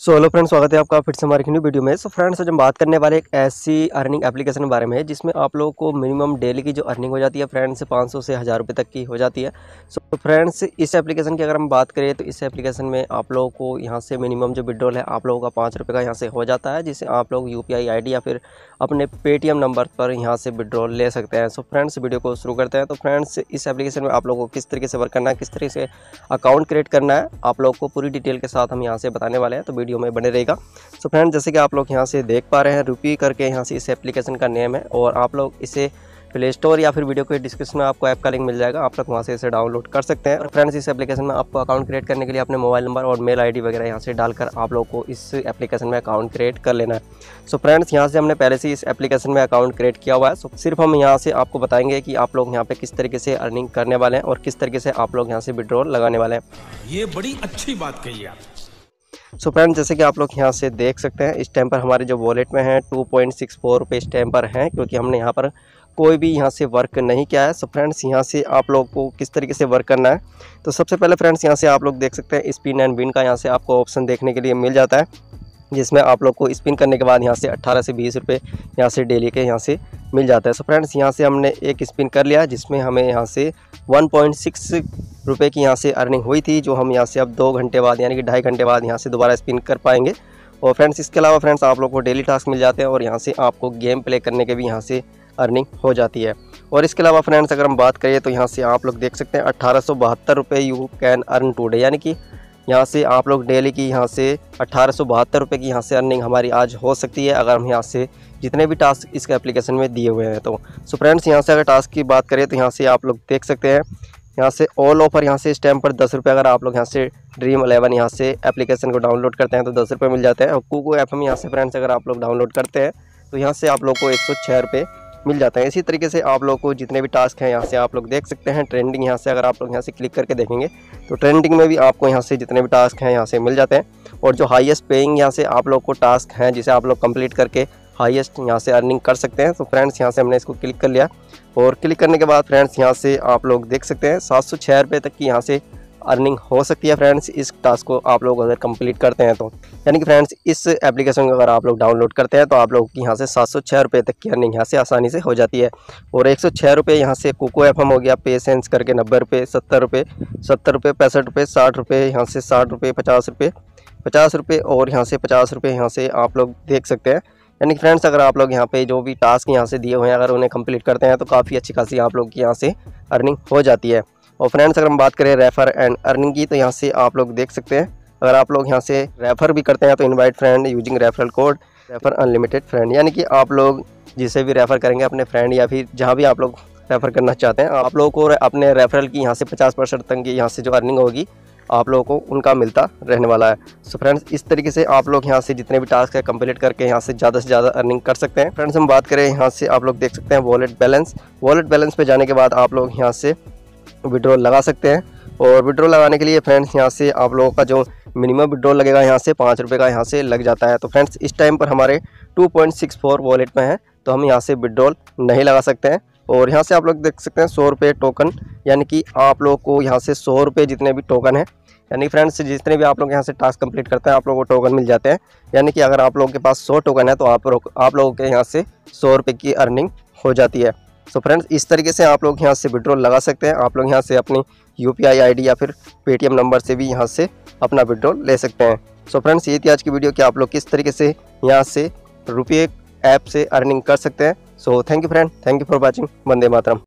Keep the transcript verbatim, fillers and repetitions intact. So hello friends, स्वागत है आपका फिर से हमारे न्यू वीडियो में। सो फ्रेंड्स, आज हम बात करने वाले एक ऐसी अर्निंग एप्लीकेशन के बारे में है जिसमें आप लोगों को मिनिमम डेली की जो अर्निंग हो जाती है फ्रेंड्स पाँच सौ से हज़ार रुपये तक की हो जाती है। सो फ्रेंड्स, इस एप्लीकेशन की अगर हम बात करें तो इस एप्लीकेशन में आप लोगों को यहाँ से मिनिमम जो विड्रॉल है आप लोगों का पाँच रुपये का यहाँ से हो जाता है, जिसे आप लोग U P I I D या फिर अपने पेटीएम नंबर पर यहाँ से विड्रॉल ले सकते हैं। सो फ्रेंड्स, वीडियो को शुरू करते हैं। तो फ्रेंड्स, इस एप्लीकेशन में आप लोगों को किस तरीके से वर्क करना है, किस तरीके से अकाउंट क्रिएट करना है, आप लोगों को पूरी डिटेल के साथ हम यहाँ से बताने वाले हैं, तो वीडियो में बने रहेगा। सो फ्रेंड, जैसे कि आप लोग यहाँ से देख पा रहे हैं, रूपी करके यहाँ से इस एप्लीकेशन का नेम है और आप लोग इसे प्ले स्टोर या फिर वीडियो के डिस्क्रिप्शन में आपको ऐप का लिंक मिल जाएगा, आप लोग वहाँ से इसे डाउनलोड कर सकते हैं। और फ्रेंड्स, इस एप्लीकेशन में आपको अकाउंट क्रिएट करने के लिए अपने मोबाइल नंबर और मेल आईडी वगैरह यहाँ से डालकर आप लोग को इस एप्लीकेशन में अकाउंट क्रिएट कर लेना है। सो फ्रेंड्स, यहाँ से हमने पहले से इस एप्लीकेशन में अकाउंट क्रिएट किया हुआ है। सो सिर्फ हम यहाँ से आपको बताएंगे कि आप लोग यहाँ पर किस तरीके से अर्निंग करने वाले हैं और किस तरीके से आप लोग यहाँ से विड्रॉल लगाने वाले हैं। ये बड़ी अच्छी बात कही आप। सो फ्रेंड्स, जैसे कि आप लोग यहाँ से देख सकते हैं, इस टाइम पर हमारे जो वॉलेट में है टू पॉइंट सिक्स फोर रुपये इस टाइम पर हैं, क्योंकि हमने यहाँ पर कोई भी यहाँ से वर्क नहीं किया है। सो फ्रेंड्स, यहाँ से आप लोग को किस तरीके से वर्क करना है, तो सबसे पहले फ्रेंड्स यहाँ से आप लोग देख सकते हैं स्पिन एंड विन का यहाँ से आपको ऑप्शन देखने के लिए मिल जाता है, जिसमें आप लोग को स्पिन करने के बाद यहाँ से अट्ठारह से बीस रुपये यहाँ से डेली के यहाँ से मिल जाता है। सो फ्रेंड्स, यहाँ से हमने एक स्पिन कर लिया, जिसमें हमें यहाँ से वन पॉइंट सिक्स रुपये की यहाँ से अर्निंग हुई थी, जो हम यहाँ से अब दो घंटे बाद यानी कि ढाई घंटे बाद यहाँ से दोबारा स्पिन कर पाएंगे। और फ्रेंड्स, इसके अलावा फ्रेंड्स आप लोग को डेली टास्क मिल जाते हैं और यहाँ से आपको गेम प्ले करने के भी यहाँ से अर्निंग हो जाती है। और इसके अलावा फ्रेंड्स अगर हम बात करें तो यहाँ से आप लोग देख सकते हैं अट्ठारह सौ बहत्तर रुपये यू कैन अर्न टूडे, यानी कि यहाँ से आप लोग डेली की यहाँ से अट्ठारह सौ बहत्तर रुपये की यहाँ से अर्निंग हमारी आज हो सकती है, अगर हम यहाँ से जितने भी टास्क इस एप्लीकेशन में दिए हुए हैं। तो सो फ्रेंड्स, यहाँ से अगर टास्क की बात करें तो यहाँ से आप लोग देख सकते हैं यहाँ से ऑल ऑफर यहाँ से इस टाइम पर दस रुपये, अगर आप लोग यहाँ से ड्रीम इलेवन यहाँ से एप्लीकेशन को डाउनलोड करते हैं तो दस रुपये मिल जाते हैं। और कोगो ऐप हम यहाँ से फ्रेंड्स अगर आप लोग डाउनलोड करते हैं तो यहाँ से आप लोग को एक सौ छः रुपये मिल जाता है। इसी तरीके से आप लोग को जितने भी टास्क हैं यहाँ से आप लोग देख सकते हैं। ट्रेंडिंग यहाँ से अगर आप लोग यहाँ से क्लिक करके देखेंगे तो ट्रेंडिंग में भी आपको यहाँ से जितने भी टास्क हैं यहाँ से मिल जाते हैं। और जो हाईएस्ट पेइंग यहाँ से आप लोग को टास्क हैं, जिसे आप लोग कंप्लीट करके हाईएस्ट यहाँ से अर्निंग कर सकते हैं। तो फ्रेंड्स, यहाँ से हमने इसको क्लिक कर लिया और क्लिक करने के बाद फ्रेंड्स यहाँ से आप लोग देख सकते हैं सात सौ छः रुपये तक की यहाँ से अर्निंग हो सकती है फ्रेंड्स, इस टास्क को आप लोग अगर कंप्लीट करते हैं तो। यानी कि फ्रेंड्स, इस एप्लीकेशन को अगर आप लोग डाउनलोड करते हैं तो आप लोग की यहाँ से सात सौ छः रुपये तक की अर्निंग यहाँ से आसानी से हो जाती है। और एक सौ छः रुपये यहाँ से कोको एफ एम हो गया, पेशेंस करके नब्बे रुपये, सत्तर रुपये सत्तर रुपये पैंसठ रुपये साठ रुपये यहाँ से साठ रुपये पचास रुपये पचास रुपये और यहाँ से पचास रुपये यहाँ से आप लोग देख सकते हैं। यानी कि फ्रेंड्स, अगर आप लोग यहाँ पे जो भी टास्क यहाँ से दिए हुए हैं अगर उन्हें कंप्लीट करते हैं तो काफ़ी अच्छी खासी आप लोग की यहाँ से अर्निंग हो जाती है। और फ्रेंड्स, अगर हम बात करें रेफ़र एंड अर्निंग की तो यहाँ से आप लोग देख सकते हैं, अगर आप लोग यहाँ से रेफ़र भी करते हैं तो invite friend using referral code refer unlimited friend, यानी कि आप लोग जिसे भी रेफ़र करेंगे अपने फ्रेंड या फिर जहाँ भी आप लोग रेफ़र करना चाहते हैं, आप लोगों को अपने रेफरल की यहाँ से पचास परसेंट तक की यहाँ से जो अर्निंग होगी आप लोगों को उनका मिलता रहने वाला है। सो फ्रेंड्स, इस तरीके से आप लोग यहाँ से जितने भी टास्क है कंप्लीट करके यहाँ से ज़्यादा से ज़्यादा अर्निंग कर सकते हैं। फ्रेंड्स, हम बात करें यहाँ से आप लोग देख सकते हैं वॉलेट बैलेंस, वॉलेट बैलेंस पे जाने के बाद आप लोग यहाँ से विड्रॉल लगा सकते हैं। और विड्रॉल लगाने के लिए फ्रेंड्स यहाँ से आप लोगों का जो मिनिमम विड्रॉल लगेगा यहाँ से पाँच रुपये का यहाँ से लग जाता है। तो फ्रेंड्स, इस टाइम पर हमारे two point six four wallet में है तो हम यहाँ से विड्रॉल नहीं लगा सकते हैं। और यहाँ से आप लोग देख सकते हैं सौ रुपये टोकन, यानी कि आप लोग को यहाँ से सौ रुपये जितने भी टोकन है, यानी फ्रेंड्स जितने भी आप लोग यहाँ से टास्क कंप्लीट करते हैं आप लोगों को टोकन मिल जाते हैं। यानी कि अगर आप लोगों के पास सौ टोकन है तो आप लोग आप लोगों के यहाँ से सौ रुपये की अर्निंग हो जाती है। सो फ्रेंड्स, इस तरीके से आप लोग यहाँ से विड्रॉल लगा सकते हैं। आप लोग यहाँ से अपनी U P I I D या फिर पेटीएम नंबर से भी यहाँ से अपना विड्रॉल ले सकते हैं। सो फ्रेंड्स, ये थी आज की वीडियो कि आप लोग किस तरीके से यहाँ से रुपये ऐप से अर्निंग कर सकते हैं। So thank you friend, thank you for watching. वंदे मातरम।